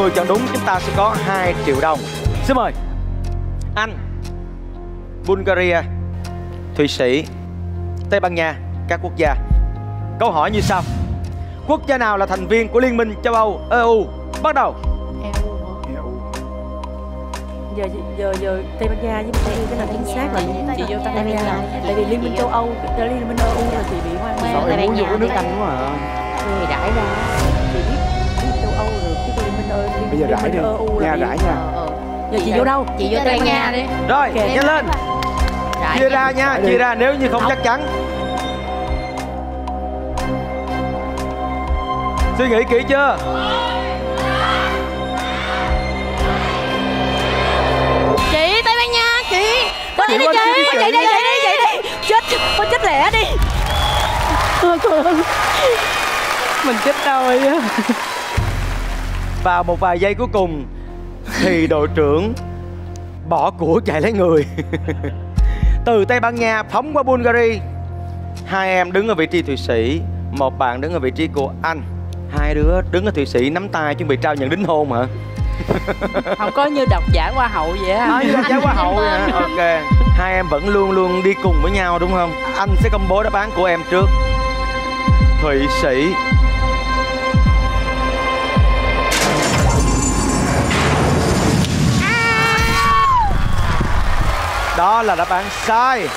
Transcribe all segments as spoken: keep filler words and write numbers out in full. người chọn đúng chúng ta sẽ có hai triệu đồng. Xin mời. Anh, Bulgaria, Thụy Sĩ, Tây Ban Nha, các quốc gia. Câu hỏi như sau: quốc gia nào là thành viên của Liên minh châu Âu e u? Bắt đầu. Giờ, giờ giờ Tây Ban Nha với EU cái nào chính xác là chị vô Tây Ban Nha, tại vì Liên minh châu Âu, Liên minh e u là chị bị hoang mang. Tây Ban Nha nước Anh đúng không? Thì rải ra, chị biết châu Âu được chứ Liên minh e u. Bây giờ rải đi, nha rải nha. Giờ chị vô đâu? Chị vô Tây Ban Nha đi. Rồi, nhanh lên. Chia ra nha, chia ra nếu như không chắc chắn. Suy nghĩ kỹ chưa? Chị Tây Ban Nha, chị có chị đi chị, chị đi chị đi chị đi chết, có chết lẻ đi. Mình chết đâu ấy. Vào một vài giây cuối cùng thì đội trưởng bỏ của chạy lấy người. Từ Tây Ban Nha phóng qua Bulgaria, hai em đứng ở vị trí Thụy Sĩ, một bạn đứng ở vị trí của Anh. Hai đứa đứng ở Thụy Sĩ nắm tay chuẩn bị trao nhận đính hôn hả? Không có như đọc giải hoa hậu vậy hả? À, như đọc giải hoa hậu vậy hả? Ok. Hai em vẫn luôn luôn đi cùng với nhau đúng không? Anh sẽ công bố đáp án của em trước. Thụy Sĩ. Đó là đáp án sai.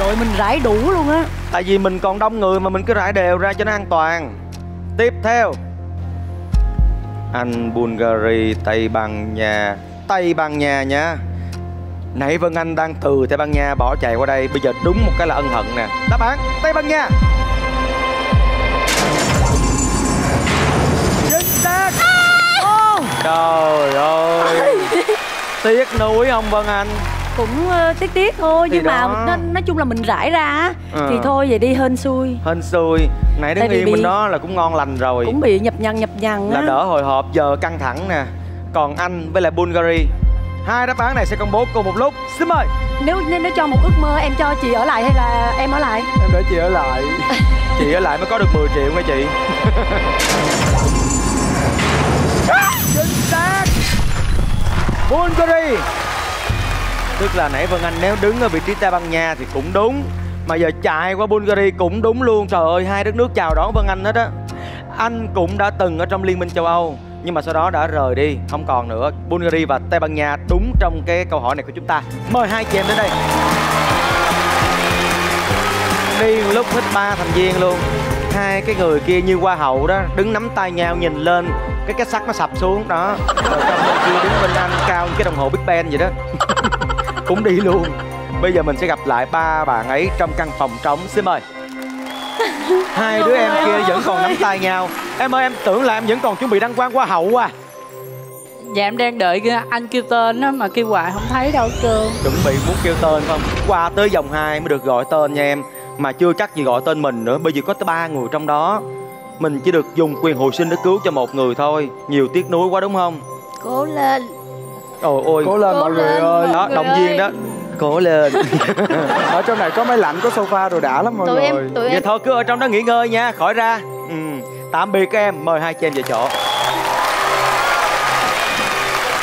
Đội mình rải đủ luôn á. Tại vì mình còn đông người mà mình cứ rải đều ra cho nó an toàn. Tiếp theo, Anh, Bulgaria, Tây Ban Nha. Tây Ban Nha nha. Nãy Vân Anh đang từ Tây Ban Nha bỏ chạy qua đây. Bây giờ đúng một cái là ân hận nè. Đáp án Tây Ban Nha. Chính xác. À. Trời ơi. À. Tiếc nuối không Vân Anh? Cũng uh, tiếc tiếc thôi thì nhưng đó. Mà nó, nói chung là mình rải ra à. Thì thôi vậy đi, hên xui. Hên xui. Nãy đứng yên bị... mình đó là cũng ngon lành rồi. Cũng bị nhập nhằn nhập nhằn là á. Đỡ hồi hộp, giờ căng thẳng nè. Còn Anh với lại Bulgaria, hai đáp án này sẽ công bố cùng một lúc. Xin mời. Nếu nên nó cho một ước mơ, em cho chị ở lại hay là em ở lại? Em để chị ở lại. Chị ở lại mới có được mười triệu nghe chị. Chính xác. Bulgaria. Tức là nãy Vân Anh nếu đứng ở vị trí Tây Ban Nha thì cũng đúng, mà giờ chạy qua Bulgaria cũng đúng luôn. Trời ơi, hai đất nước chào đón Vân Anh hết á. Anh cũng đã từng ở trong Liên minh châu Âu nhưng mà sau đó đã rời đi, không còn nữa. Bulgaria và Tây Ban Nha đúng trong cái câu hỏi này của chúng ta. Mời hai chị em đến đây. Đi lúc hết ba thành viên luôn. Hai cái người kia như hoa hậu đó, đứng nắm tay nhau nhìn lên, cái cái sắt nó sập xuống đó. Rồi trong bên kia đứng bên Anh cao như cái đồng hồ Big Ben vậy đó. Cũng đi luôn. Bây giờ mình sẽ gặp lại ba bạn ấy trong căn phòng trống. Xin mời. Hai đứa em kia vẫn còn nắm tay nhau. Em ơi, em tưởng là em vẫn còn chuẩn bị đăng quang hoa hậu à. Dạ em đang đợi kia, anh kêu tên á mà kêu hoài không thấy đâu trơn. Chuẩn bị muốn kêu tên không? Qua tới vòng hai mới được gọi tên nha em. Mà chưa chắc gì gọi tên mình nữa, bởi vì có tới ba người trong đó. Mình chỉ được dùng quyền hồi sinh để cứu cho một người thôi. Nhiều tiếc nuối quá đúng không? Cố lên. Ôi ôi, cố lên mọi người ơi. Đó, động viên đó. Cố lên. Ở trong này có máy lạnh, có sofa rồi, đã lắm mọi người. Vậy thôi cứ ở trong đó nghỉ ngơi nha, khỏi ra. Ừ, tạm biệt các em. Mời hai chị em về chỗ.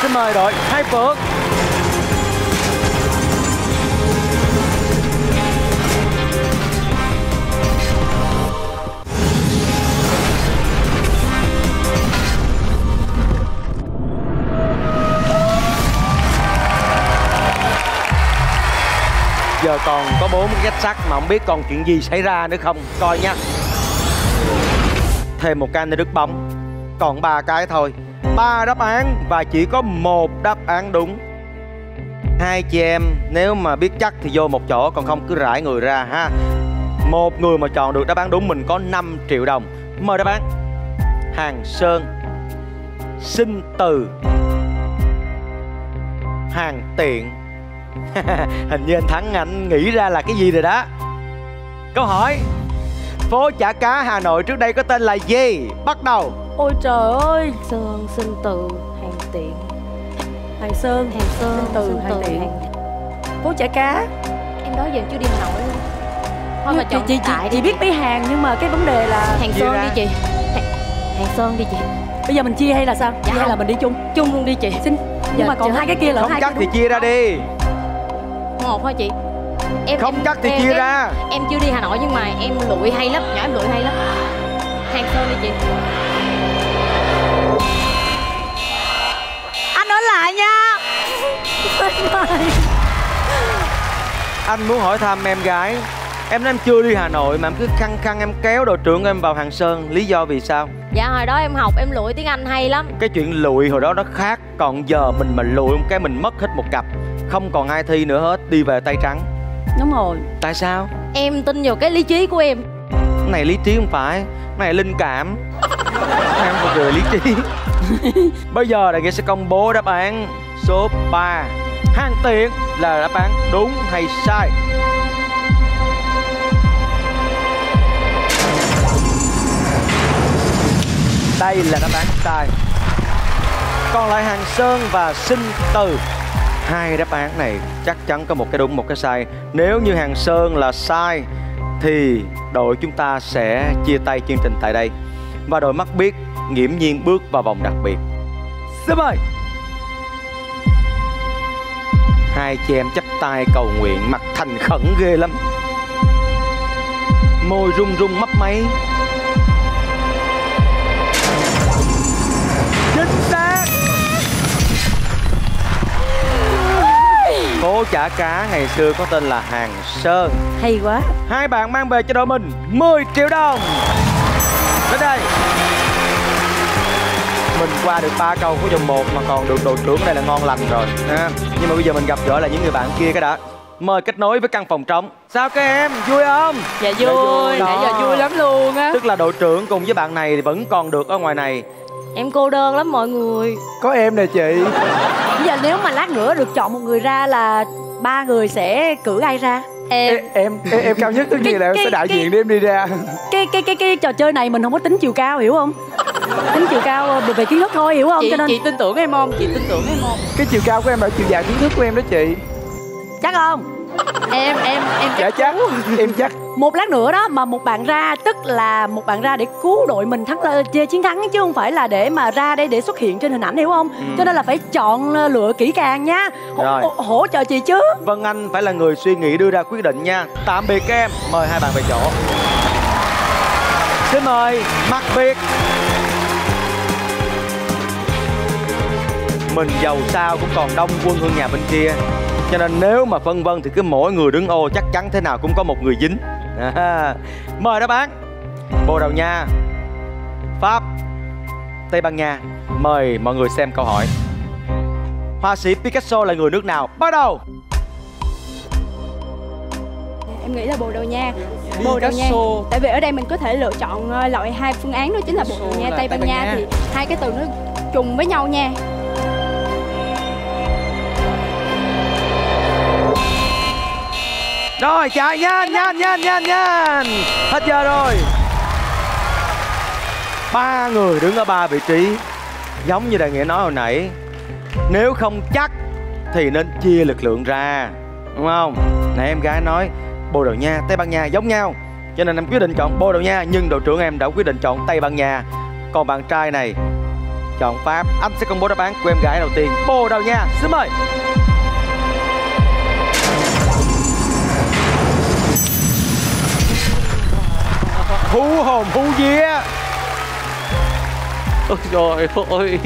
Xin mời đội Hai Phượng. Giờ còn có bốn cái kết sắt mà không biết còn chuyện gì xảy ra nữa không. Coi nha. Thêm một cái nữa đứt bóng. Còn ba cái thôi. Ba đáp án và chỉ có một đáp án đúng. Hai chị em nếu mà biết chắc thì vô một chỗ, còn không cứ rải người ra ha. Một người mà chọn được đáp án đúng mình có năm triệu đồng. Mời đáp án. Hàng Sơn. Sinh Từ. Hàng Tiện. Hình như anh Thắng anh nghĩ ra là cái gì rồi đó. Câu hỏi: phố Chả Cá Hà Nội trước đây có tên là gì? Bắt đầu. Ôi trời ơi. Sơn, Sinh Từ, Hàng Tiện. Hàng Sơn, Hàng Sơn, Sinh Từ, Hàng Tiện. Phố Chả Cá. Em đó giờ chưa đi Hà Nội luôn. Thôi mà chị chị, chị, chị biết mấy hàng nhưng mà cái vấn đề là Hàng Sơn đi chị. Hàng Sơn đi chị. Bây giờ mình chia hay là sao? Dạ, hay là mình đi chung? Chung luôn đi chị. Xin. Nhưng mà còn hai cái kia là không hai cắt thì chia ra đi. Một thôi chị. Em không cắt thì chia ra. Em chưa đi Hà Nội nhưng mà em lụi hay lắm, nhỏ em lụi hay lắm. Hàng Sơn đi chị. Anh ở lại nha. Anh muốn hỏi thăm em gái. Em nói em chưa đi Hà Nội mà em cứ khăng khăng em kéo đội trưởng em vào Hàng Sơn, lý do vì sao? Dạ hồi đó em học em lụi tiếng Anh hay lắm. Cái chuyện lụi hồi đó nó khác, còn giờ mình mà lụi một cái mình mất hết một cặp, không còn ai thi nữa hết, đi về tay trắng. Đúng rồi. Tại sao? Em tin vào cái lý trí của em. Cái này lý trí không phải, cái này linh cảm. Em một người lý trí. Bây giờ Đại Nghĩa sẽ công bố đáp án số ba. Hàng Tiện là đáp án đúng hay sai? Đây là đáp án sai. Còn lại Hàng Sơn và Sinh Từ. Hai đáp án này chắc chắn có một cái đúng một cái sai. Nếu như Hàng Sơn là sai thì đội chúng ta sẽ chia tay chương trình tại đây. Và đội mắt biết nghiễm nhiên bước vào vòng đặc biệt. Xin mời. Hai chị em chắp tay cầu nguyện, mặt thành khẩn ghê lắm. Môi rung rung mấp máy. Phố chả cá ngày xưa có tên là Hàng Sơn. Hay quá. Hai bạn mang về cho đội mình mười triệu đồng. Đến đây mình qua được ba câu của vòng một mà còn được đội trưởng, đây là ngon lành rồi à. Nhưng mà bây giờ mình gặp gỡ lại những người bạn kia cái đã. Mời kết nối với căn phòng trống. Sao các em, vui không? Dạ vui, vui. Nãy giờ vui lắm luôn á. Tức là đội trưởng cùng với bạn này thì vẫn còn được ở ngoài này. Em cô đơn lắm mọi người. Có em nè chị. Bây giờ nếu mà lát nữa được chọn một người ra là ba người sẽ cử ai ra? Em. Ê, em em, em cao nhất tất nhiên là em sẽ đại cái, diện để em đi ra. Cái cái cái cái trò chơi này mình không có tính chiều cao hiểu không? Tính chiều cao về kiến thức thôi hiểu không? Chị, cho nên chị tin tưởng em không? Chị tin tưởng em không? Cái chiều cao của em là chiều dài kiến thức của em đó chị. Chắc không? Em em em chắc. Dạ chắc. Em chắc. Một lát nữa đó mà một bạn ra, tức là một bạn ra để cứu đội mình thắng, chia chiến thắng chứ không phải là để mà ra đây để xuất hiện trên hình ảnh hiểu không? Ừ. Cho nên là phải chọn lựa kỹ càng nha. H hỗ trợ chị chứ. Vân Anh phải là người suy nghĩ đưa ra quyết định nha. Tạm biệt các em, mời hai bạn về chỗ. Xin mời Mặt Việt. Mình giàu sao cũng còn đông quân hơn nhà bên kia, cho nên nếu mà phân vân thì cứ mỗi người đứng ô chắc chắn thế nào cũng có một người dính. À, mời đáp án Bồ Đào Nha, Pháp, Tây Ban Nha. Mời mọi người xem câu hỏi. Họa sĩ Picasso là người nước nào? Bắt đầu. Em nghĩ là Bồ Đào Nha. Bồ Đào Nha. Tại vì ở đây mình có thể lựa chọn loại hai phương án, đó chính là Bồ Đào Nha, Tây Ban Nha, thì hai cái từ nó trùng với nhau nha. Rồi chạy nhanh nhanh nhanh nhanh nhanh. Hết giờ rồi. Ba người đứng ở ba vị trí. Giống như Đại Nghĩa nói hồi nãy, nếu không chắc thì nên chia lực lượng ra, đúng không? Nãy em gái nói Bồ Đào Nha, Tây Ban Nha giống nhau, cho nên em quyết định chọn Bồ Đào Nha. Nhưng đội trưởng em đã quyết định chọn Tây Ban Nha. Còn bạn trai này chọn Pháp. Anh sẽ công bố đáp án của em gái đầu tiên. Bồ Đào Nha. Xin mời. Hú hồn hú vía. Ôi trời ơi,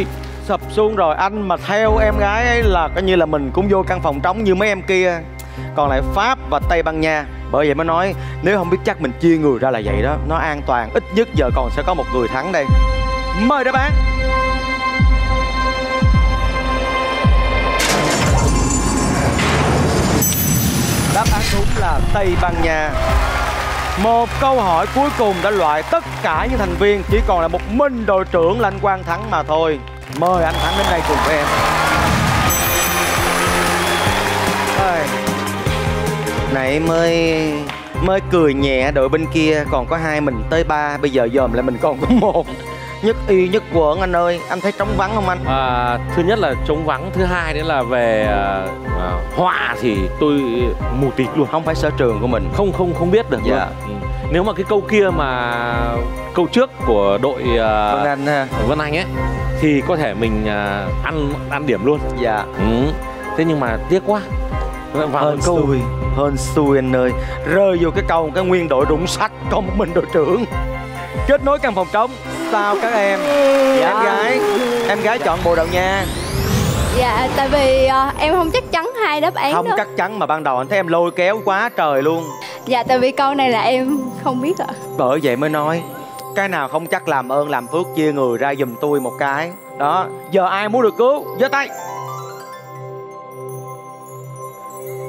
sập xuống rồi. Anh mà theo em gái ấy là coi như là mình cũng vô căn phòng trống như mấy em kia. Còn lại Pháp và Tây Ban Nha. Bởi vậy mới nói nếu không biết chắc mình chia người ra là vậy đó, nó an toàn. Ít nhất giờ còn sẽ có một người thắng đây. Mời đáp án. Đáp án đúng là Tây Ban Nha. Một câu hỏi cuối cùng đã loại tất cả những thành viên, chỉ còn là một mình đội trưởng là anh Quang Thắng mà thôi. Mời anh Thắng đến đây cùng với em. Ê, nãy mới mới cười nhẹ đội bên kia, còn có hai mình tới ba, bây giờ dòm lại mình còn có một. Nhất y nhất quẩn anh ơi, anh thấy trống vắng không anh? À, thứ nhất là trống vắng, thứ hai nữa là về à, à, họa thì tôi mù tịt luôn, không phải sở trường của mình, không không không biết được. Dạ. Ừ. Nếu mà cái câu kia mà câu trước của đội uh, Vân Anh, Vân Anh ấy thì có thể mình uh, ăn ăn điểm luôn. Dạ. Ừ. Thế nhưng mà tiếc quá. Vào hơn câu xui, hơn xui anh ơi, rơi vô cái câu cái nguyên đội rụng sạch, có một mình đội trưởng. Kết nối căn phòng trống. Sao các em? Dạ. Em gái, em gái chọn Bồ Đào Nha. Dạ, tại vì uh, em không chắc chắn hai đáp án. Không đó. Chắc chắn mà ban đầu anh thấy em lôi kéo quá trời luôn. Dạ, tại vì câu này là em không biết ạ. Bởi vậy mới nói, cái nào không chắc làm ơn làm phước chia người ra giùm tôi một cái. Đó, giờ ai muốn được cứu, giơ tay.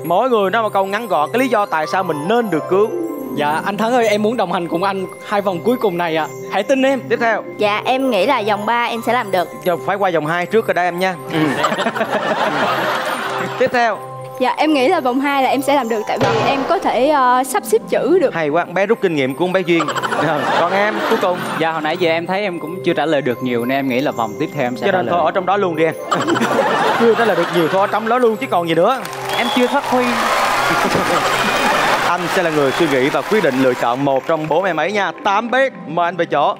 Mỗi người nói một câu ngắn gọn, cái lý do tại sao mình nên được cứu. Dạ, anh Thắng ơi, em muốn đồng hành cùng anh hai vòng cuối cùng này ạ. À. Hãy tin em. Tiếp theo. Dạ, em nghĩ là vòng ba em sẽ làm được. Giờ phải qua vòng hai trước rồi đây em nha. Ừ. Tiếp theo. Dạ, em nghĩ là vòng hai là em sẽ làm được, tại vì em có thể uh, sắp xếp chữ được. Hay quá, bé rút kinh nghiệm của bé Duyên. Còn em, cuối cùng. Dạ, hồi nãy giờ em thấy em cũng chưa trả lời được nhiều nên em nghĩ là vòng tiếp theo em sẽ trả lời. Cho nên thôi, ở trong đó luôn đi em. Chưa trả lời được nhiều, thôi ở trong đó luôn chứ còn gì nữa. Em chưa phát huy. Anh sẽ là người suy nghĩ và quyết định lựa chọn một trong bốn em ấy nha. Tám biết, mời anh về chỗ.